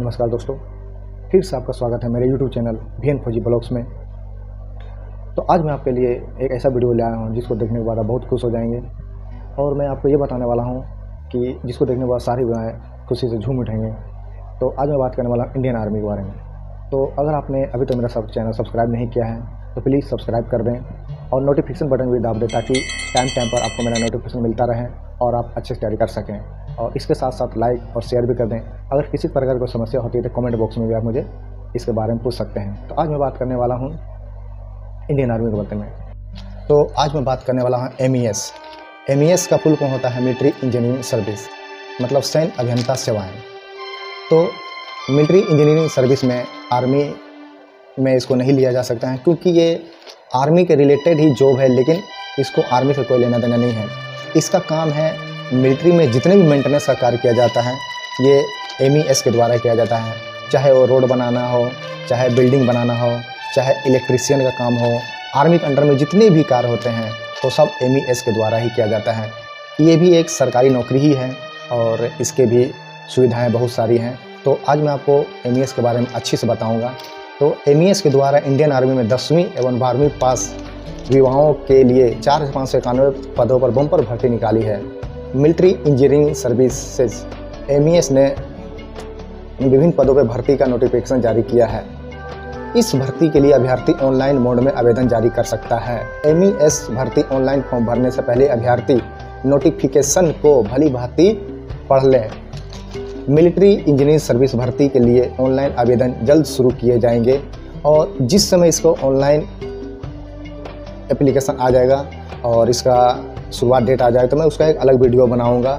नमस्कार दोस्तों, फिर से आपका स्वागत है मेरे YouTube चैनल भी एन फौजी ब्लॉग्स में। तो आज मैं आपके लिए एक ऐसा वीडियो ले आया हूँ जिसको देखने के बाद आप बहुत खुश हो जाएंगे, और मैं आपको ये बताने वाला हूँ कि जिसको देखने के बाद सारी बुराएँ खुशी से झूम उठेंगे। तो आज मैं बात करने वाला हूँ इंडियन आर्मी के बारे में। तो अगर आपने अभी तो मेरा चैनल सब्सक्राइब नहीं किया है तो प्लीज़ सब्सक्राइब कर दें और नोटिफिकेशन बटन भी दाब दें ताकि टाइम पर आपको मेरा नोटिफिकेशन मिलता रहे और आप अच्छे से तैयारी कर सकें। और इसके साथ साथ लाइक और शेयर भी कर दें। अगर किसी प्रकार की समस्या होती है तो कमेंट बॉक्स में भी आप मुझे इसके बारे में पूछ सकते हैं। तो आज मैं बात करने वाला हूँ इंडियन आर्मी के बारे में। तो आज मैं बात करने वाला हूँ MES। MES का फुल फॉर्म होता है मिलिट्री इंजीनियरिंग सर्विस, मतलब सैन्य अभियंता सेवाएँ। तो मिलिट्री इंजीनियरिंग सर्विस में आर्मी में इसको नहीं लिया जा सकता है क्योंकि ये आर्मी के रिलेटेड ही जॉब है, लेकिन इसको आर्मी से कोई लेना देना नहीं है। इसका काम है मिलिट्री में जितने भी मेंटेनेंस का कार्य किया जाता है ये MES के द्वारा किया जाता है, चाहे वो रोड बनाना हो, चाहे बिल्डिंग बनाना हो, चाहे इलेक्ट्रीशियन का काम हो। आर्मी के अंडर में जितने भी कार्य होते हैं वो सब MES के द्वारा ही किया जाता है। ये भी एक सरकारी नौकरी ही है और इसके भी सुविधाएँ बहुत सारी हैं। तो आज मैं आपको MES के बारे में अच्छे से बताऊँगा। तो MES के द्वारा इंडियन आर्मी में 10वीं एवं 12वीं पास युवाओं के लिए 4,591 पदों पर बम्पर भर्ती निकाली है। मिलिट्री इंजीनियरिंग सर्विसेज MES ने विभिन्न पदों पर भर्ती का नोटिफिकेशन जारी किया है। इस भर्ती के लिए अभ्यर्थी ऑनलाइन मोड में आवेदन जारी कर सकता है। MES भर्ती ऑनलाइन फॉर्म भरने से पहले अभ्यर्थी नोटिफिकेशन को भलीभांति पढ़ लें। मिलिट्री इंजीनियरिंग सर्विस भर्ती के लिए ऑनलाइन आवेदन जल्द शुरू किए जाएंगे और जिस समय इसको ऑनलाइन एप्लीकेशन आ जाएगा और इसका शुरुआत डेट आ जाएगा तो मैं उसका एक अलग वीडियो बनाऊंगा।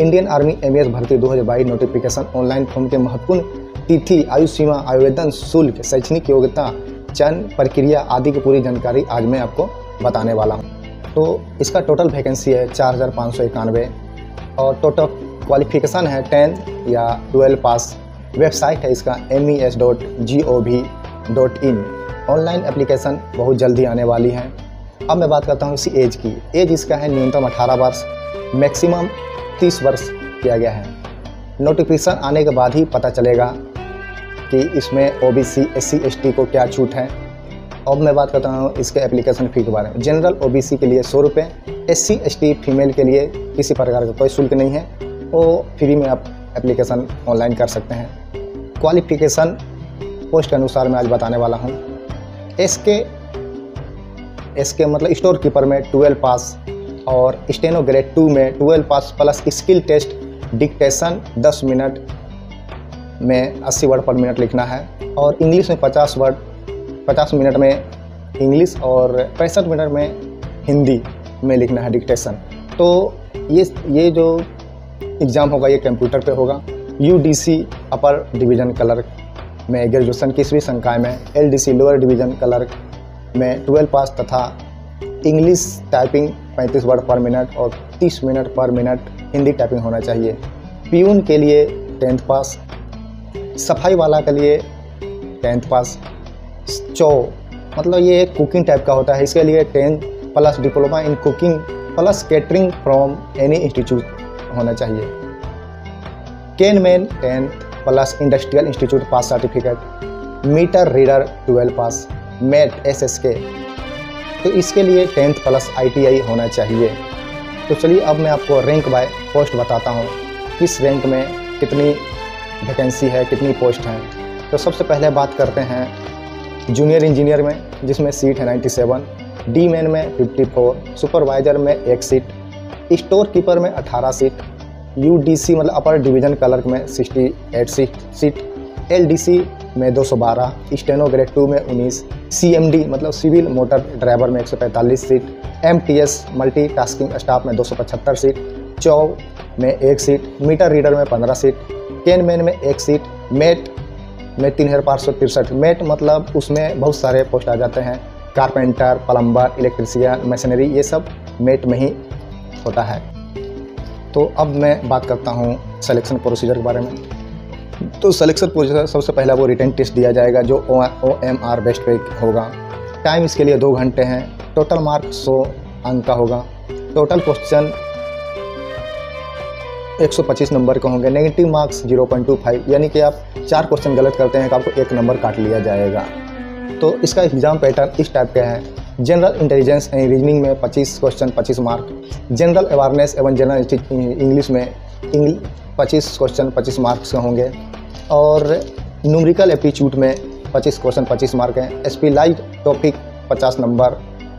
इंडियन आर्मी MES भर्ती 2022 नोटिफिकेशन ऑनलाइन फॉर्म के महत्वपूर्ण तिथि, आयु सीमा, आवेदन शुल्क, शैक्षणिक योग्यता, चयन प्रक्रिया आदि की पूरी जानकारी आज मैं आपको बताने वाला हूँ। तो इसका टोटल वैकेंसी है 4,591 और टोटल क्वालिफिकेशन है 10 या 12 पास। वेबसाइट है इसका mes.gov.in। ऑनलाइन एप्लीकेशन बहुत जल्दी आने वाली है। अब मैं बात करता हूँ इसी एज की। एज इसका है न्यूनतम 18 वर्ष, मैक्सिमम 30 वर्ष किया गया है। नोटिफिकेशन आने के बाद ही पता चलेगा कि इसमें OBC, SC, ST को क्या छूट है। अब मैं बात करता हूँ इसके एप्लीकेशन फ़ी के बारे में। जनरल OBC के लिए 100 रुपये, SC ST फीमेल के लिए किसी प्रकार का कोई शुल्क नहीं है, वो फ्री में आप एप्लीकेशन ऑनलाइन कर सकते हैं। क्वालिफिकेशन पोस्ट के अनुसार मैं आज बताने वाला हूँ। SK मतलब स्टोर कीपर में 12 पास और स्टेनो ग्रेड 2 में 12 pass plus skill test. Dictation 10 minute में 80 वर्ड पर मिनट लिखना है और इंग्लिश में 50 वर्ड 50 मिनट में इंग्लिश और 65 मिनट में हिंदी में लिखना है डिक्टेशन। तो ये जो एग्ज़ाम होगा ये कंप्यूटर पे होगा। UDC अपर डिवीज़न क्लर्क में ग्रेजुएसन की 20वीं संकाय में, LDC लोअर डिवीज़न क्लर्क में 12 पास तथा English typing 35 word per minute और 30 मिनट पर मिनट हिंदी टाइपिंग होना चाहिए। पियून के लिए 10th पास, सफाई वाला के लिए 10th पास। CHO मतलब ये कुकिंग टाइप का होता है, इसके लिए 10 plus diploma in cooking plus catering from any institute होना चाहिए। KEN man 10th plus industrial institute pass certificate. Meter reader 12 pass, MAT SK तो इसके लिए 10th प्लस ITI होना चाहिए। तो चलिए अब मैं आपको रैंक बाय पोस्ट बताता हूँ किस रैंक में कितनी वैकेंसी है, कितनी पोस्ट हैं। तो सबसे पहले बात करते हैं जूनियर इंजीनियर में, जिसमें सीट है 97, DMAN में 54, सुपरवाइज़र में 1 सीट, स्टोर कीपर में 18 सीट, UDC मतलब अपर डिवीज़न क्लर्क में 68 सीट, LDC में 212, स्टेनो ग्रेड 2 में 19, CMD मतलब सिविल मोटर ड्राइवर में 145 seat, MTS multi tasking staff में 275 सीट, CHO में 1 सीट, मीटर रीडर में 15 सीट, KEN मैन में 1 सीट, MET में 3,563। MET मतलब उसमें बहुत सारे पोस्ट आ जाते हैं, कारपेंटर, प्लम्बर, इलेक्ट्रीशियन, मशीनरी, ये सब MET में ही होता है। तो अब मैं बात करता हूँ सिलेक्शन प्रोसीजर के बारे में। तो सिलेक्शन प्रोसीजर सबसे पहला वो रिटन टेस्ट दिया जाएगा जो OMR बेस्ट पे होगा। टाइम इसके लिए 2 घंटे हैं। टोटल मार्क 100 अंक का होगा। टोटल क्वेश्चन 125 नंबर के होंगे, नेगेटिव मार्क्स 0.25, यानी कि आप 4 क्वेश्चन गलत करते हैं तो आपको 1 नंबर काट लिया जाएगा। तो इसका एग्ज़ाम पैटर्न इस टाइप का है। जनरल इंटेलिजेंस एंड रीजनिंग में 25 क्वेश्चन 25 मार्क, जनरल अवेयरनेस एवं जनरल इंग्लिश में 25 क्वेश्चन 25 मार्क्स के होंगे, और न्यूमेरिकल एप्टीट्यूड में 25 क्वेश्चन 25 मार्क हैं। स्पेशलाइज्ड टॉपिक 50 नंबर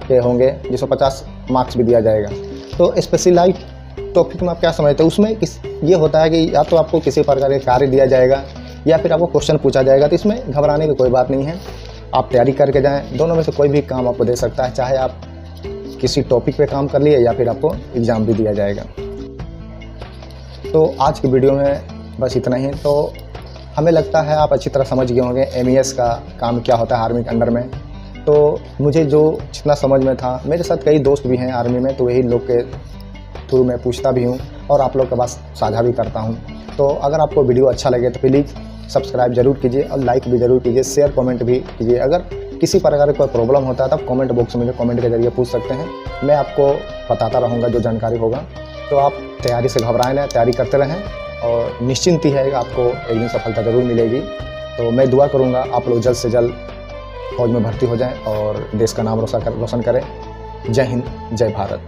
के होंगे जिसमें 50 मार्क्स भी दिया जाएगा। तो स्पेशलाइज्ड टॉपिक में आप क्या समझते हैं, उसमें ये होता है कि या तो आपको किसी प्रकार का कार्य दिया जाएगा या फिर आपको क्वेश्चन पूछा जाएगा। तो इसमें घबराने की कोई बात नहीं है, आप तैयारी करके जाएं। दोनों में से कोई भी काम आपको दे सकता है, चाहे आप किसी टॉपिक पे काम कर लिए या फिर आपको एग्ज़ाम भी दिया जाएगा। तो आज की वीडियो में बस इतना ही। तो हमें लगता है आप अच्छी तरह समझ गए होंगे MES का काम क्या होता है आर्मी के अंडर में। तो मुझे जो जितना समझ में था, मेरे साथ कई दोस्त भी हैं आर्मी में, तो वही लोग के थ्रू मैं पूछता भी हूँ और आप लोग के पास साझा भी करता हूँ। तो अगर आपको वीडियो अच्छा लगे तो प्लीज़ सब्सक्राइब जरूर कीजिए और लाइक भी जरूर कीजिए, शेयर कमेंट भी कीजिए। अगर किसी प्रकार का कोई प्रॉब्लम होता है तो आप कमेंट बॉक्स में कमेंट के जरिए पूछ सकते हैं, मैं आपको बताता रहूँगा जो जानकारी होगा। तो आप तैयारी से घबराएं ना, तैयारी करते रहें और निश्चिंत ही है आपको एक दिन सफलता ज़रूर मिलेगी। तो मैं दुआ करूँगा आप लोग जल्द से जल्द फौज में भर्ती हो जाएँ और देश का नाम रोशन करें। जय हिंद, जय भारत।